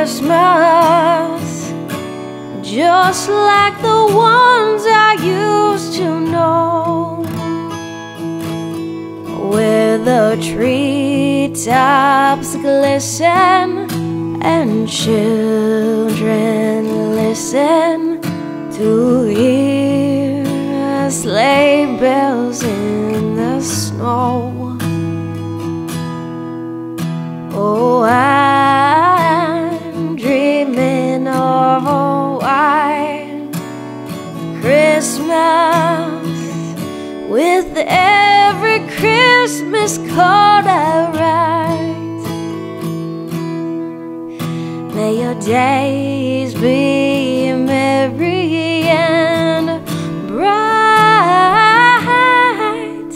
Christmas, just like the ones I used to know, where the treetops glisten and children listen to hear sleigh bells in the snow. Oh, I'm dreaming of a white Christmas, with every Christmas card I write. May your days be merry and bright,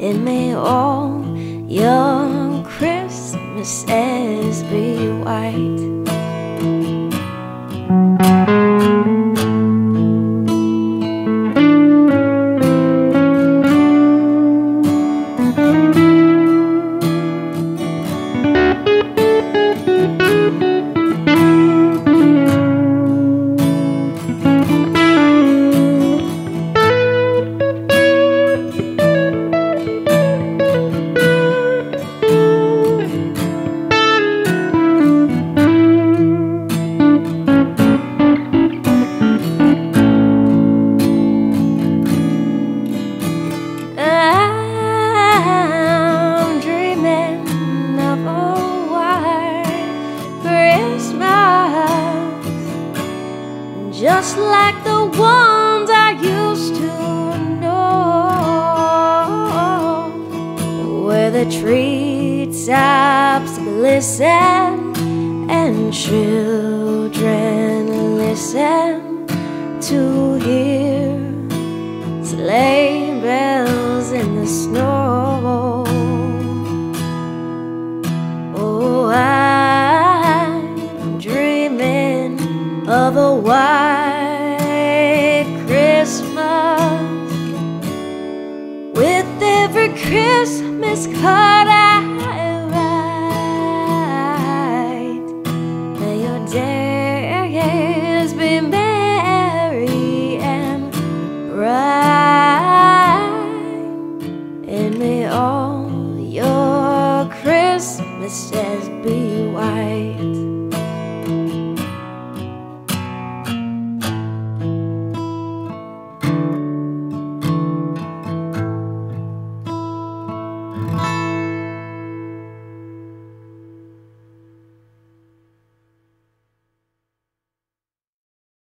and may all your Christmases be white. Just like the ones I used to know, where the treetops glisten and children listen to hear sleigh bells in the snow. Oh, I'm dreaming of a white Christmas, with every Christmas card.